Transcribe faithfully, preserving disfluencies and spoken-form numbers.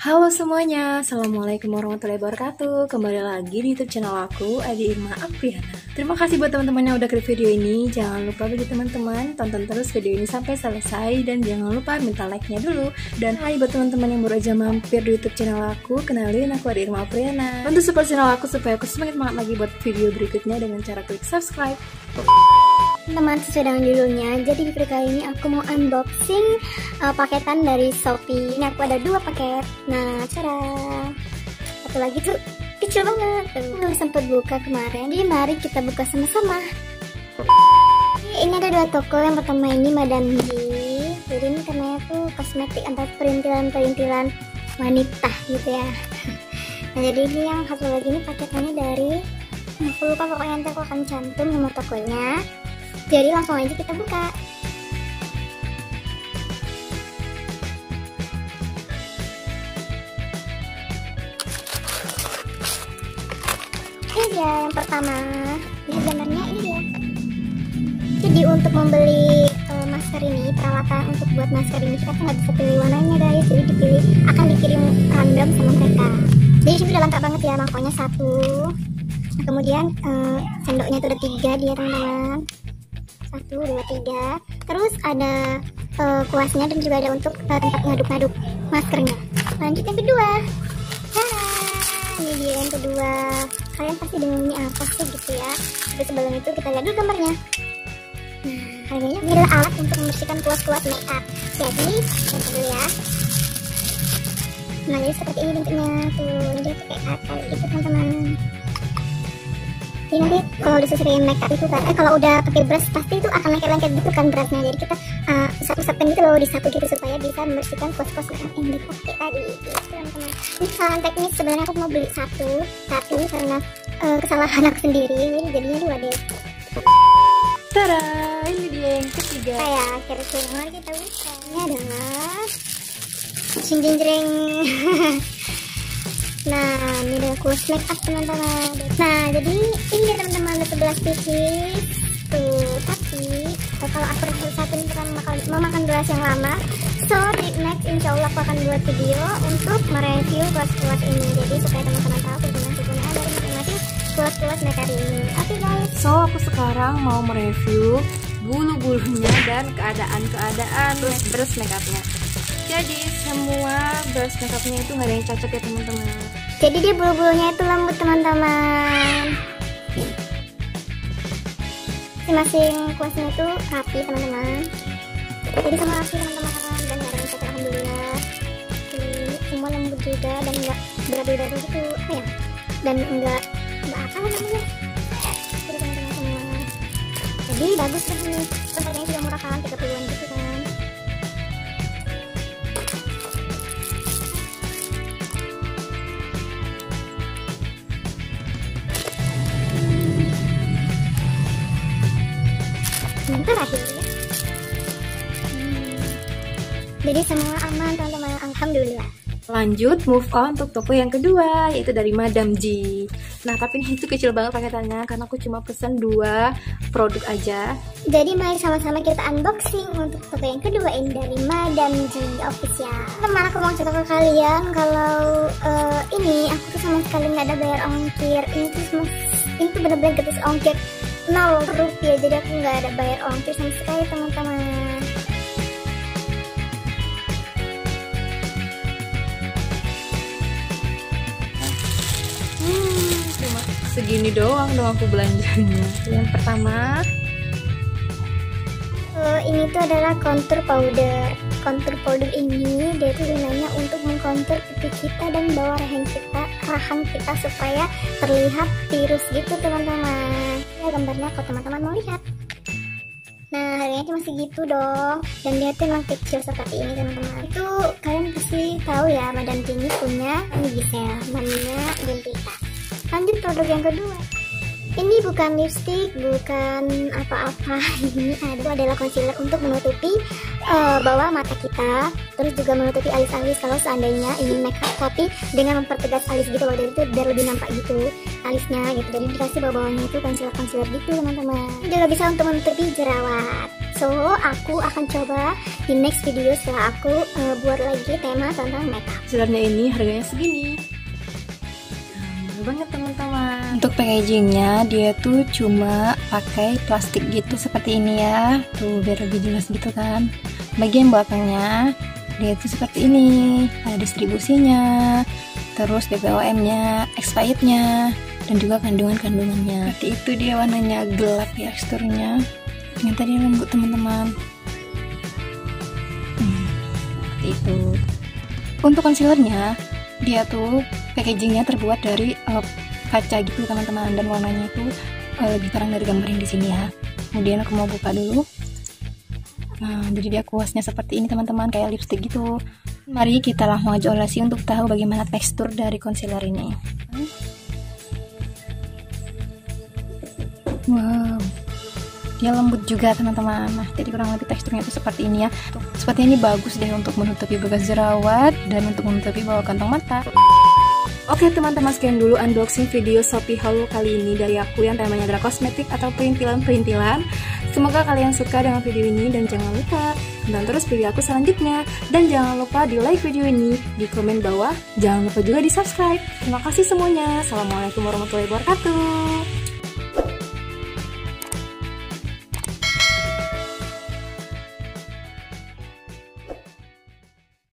Halo semuanya, Assalamualaikum warahmatullahi wabarakatuh. Kembali lagi di YouTube channel aku, Ade Irma Apriana. Terima kasih buat teman-teman yang udah klik video ini. Jangan lupa bagi teman-teman, tonton terus video ini sampai selesai. Dan jangan lupa minta like-nya dulu. Dan hai buat teman-teman yang baru aja mampir di YouTube channel aku, kenalin aku Ade Irma Apriana. Untuk support channel aku supaya aku semangat banget lagi buat video berikutnya dengan cara klik subscribe. Teman-teman, sesuai dengan judulnya, jadi di video kali ini aku mau unboxing uh, paketan dari Shopee. Ini aku ada dua paket. Nah, cara satu lagi tuh kecil banget. Tuh, belum sempat buka kemarin. Jadi mari kita buka sama-sama. Ini ada dua toko. Yang pertama ini Madame Gie. Jadi ini temanya tuh kosmetik antar perintilan-perintilan wanita gitu ya. Nah, jadi ini yang satu lagi ini paketannya dari, nah, aku lupa pokoknya, nanti aku akan cantum nomor tokonya. Jadi langsung aja kita buka. Ini dia yang pertama. Ini gambarnya, ini dia. Jadi untuk membeli uh, masker ini, peralatan untuk buat masker ini, kita nggak bisa pilih warnanya guys. Jadi dipilih, akan dikirim random sama mereka. Jadi ini udah lengkap banget ya, mangkoknya satu. Nah, kemudian uh, sendoknya itu ada tiga dia teman-teman. Satu, dua, tiga. Terus ada uh, kuasnya dan juga ada untuk uh, tempat ngaduk-ngaduk maskernya. Lanjut yang kedua. Nah, ini dia yang kedua. Kalian pasti bingung ini apa sih gitu ya. Tapi sebelum itu kita lihat dulu gambarnya. Nah, harganya ini adalah alat untuk membersihkan kuas-kuas makeup. Jadi, kita dulu ya. Nah, jadi seperti ini bentuknya. Tuh, ini dia kayak alat gitu teman-teman. Jadi nanti kalau disesuaikan makeup itu kan, eh kalau udah pakai brush pasti itu akan lengket-lengket gitu kan brushnya. Jadi kita uh, usap-usapin gitu loh, disatu gitu supaya bisa membersihkan kuas-kuas makeup yang dipakai tadi. Gitu teman-teman. Ini kesalahan teknis, sebenarnya aku mau beli satu, tapi karena uh, kesalahan aku sendiri, ini jadinya dua deh. Tada, ini dia yang ketiga. Ya, kira-kira kita buka. Ini adalah jeng-jeng-jeng. Nah, ini udah kuas makeup teman-teman. Nah, jadi ini dia teman-teman, ada sebelas pieces. Tuh, tapi kalau aku rasa satu ini akan memakan gelas yang lama. So, di next insya Allah aku akan buat video untuk mereview kuas-kuas ini. Jadi supaya teman-teman tahu kegunaan-kegunaan dari masing-masing kuas-kuas makeup ini. Oke okay, guys. So, aku sekarang mau mereview bulu-bulunya dan keadaan-keadaan brush makeupnya. Jadi semua brush makeupnya itu nggak ada yang cocok ya teman-teman. Jadi dia bulu-bulunya itu lembut teman-teman. Masing-masing kuasnya itu rapi teman-teman. Jadi sama rapi teman-teman dan nggak ada yang cocok alhamdulillah. Semua lembut juga dan nggak berat-berat gitu apa ya? Dan nggak nggak apa namanya. Jadi teman-teman semua. Jadi bagus begini. Harganya juga murah kan, tiga puluhan gitu kan. Terakhir hmm. Jadi semua aman teman-teman, alhamdulillah. Lanjut move on untuk toko yang kedua, yaitu dari Madame Gie. Nah tapi ini itu kecil banget paketannya, karena aku cuma pesen dua produk aja. Jadi mari sama-sama kita unboxing untuk toko yang kedua ini dari Madame Gie Official. Teman, aku mau cerita ke kalian kalau uh, ini aku tuh sama sekali nggak ada bayar ongkir. Ini tuh semua, ini tuh bener-bener gratis ongkir nol rupiah, jadi aku nggak ada bayar ongkir sama sekali teman-teman. Hmm, cuma segini doang dong aku belanjanya. Yang pertama, uh, ini tuh adalah contour powder. Contour powder ini dia tuh gunanya untuk mengkontur pipi kita dan bawah rahang kita, rahang kita supaya terlihat tirus gitu teman-teman. Gambarnya kalau teman-teman mau lihat. Nah harganya cuma segitu dong, dan dia tuh memang kecil seperti ini teman-teman. Itu kalian pasti tahu ya Madame Gie ini punya Gisel, namanya Gentita. Lanjut produk yang kedua. Ini bukan lipstick, bukan apa-apa. Ini ada adalah concealer untuk menutupi uh, bawah mata kita, terus juga menutupi alis-alis kalau seandainya ingin makeup tapi dengan mempertegas alis gitu loh, dari itu biar lebih nampak gitu alisnya gitu. Jadi dikasih bawah-bawahnya itu concealer-concealer gitu teman-teman. Juga bisa untuk menutupi jerawat. So, aku akan coba di next video setelah aku uh, buat lagi tema tentang makeup. Selanjutnya ini harganya segini. Nah, banget teman-teman. Untuk packagingnya dia tuh cuma pakai plastik gitu seperti ini ya. Tuh biar lebih jelas gitu kan. Bagian belakangnya dia tuh seperti ini. Ada distribusinya, terus B P O M-nya, expired-nya, dan juga kandungan-kandungannya. Seperti itu dia warnanya gelap ya teksturnya. Yang tadi lembut teman-teman. Hmm, seperti itu. Untuk concealernya, dia tuh packagingnya terbuat dari uh, kaca gitu teman-teman, dan warnanya itu uh, lebih terang dari gambar yang di sini ya. Kemudian aku mau buka dulu. Nah, jadi dia kuasnya seperti ini teman-teman, kayak lipstick gitu. Mari kita langsung aja olesi untuk tahu bagaimana tekstur dari concealer ini. Wow, dia lembut juga teman-teman. Nah, jadi kurang lebih teksturnya itu seperti ini ya. Sepertinya ini bagus deh untuk menutupi bekas jerawat dan untuk menutupi bawah kantong mata. Oke teman-teman, sekian dulu unboxing video Shopee haul kali ini dari aku yang temanya adalah kosmetik atau perintilan-perintilan. Semoga kalian suka dengan video ini dan jangan lupa nonton terus video aku selanjutnya. Dan jangan lupa di like video ini, di komen bawah, jangan lupa juga di subscribe. Terima kasih semuanya, assalamualaikum warahmatullahi wabarakatuh.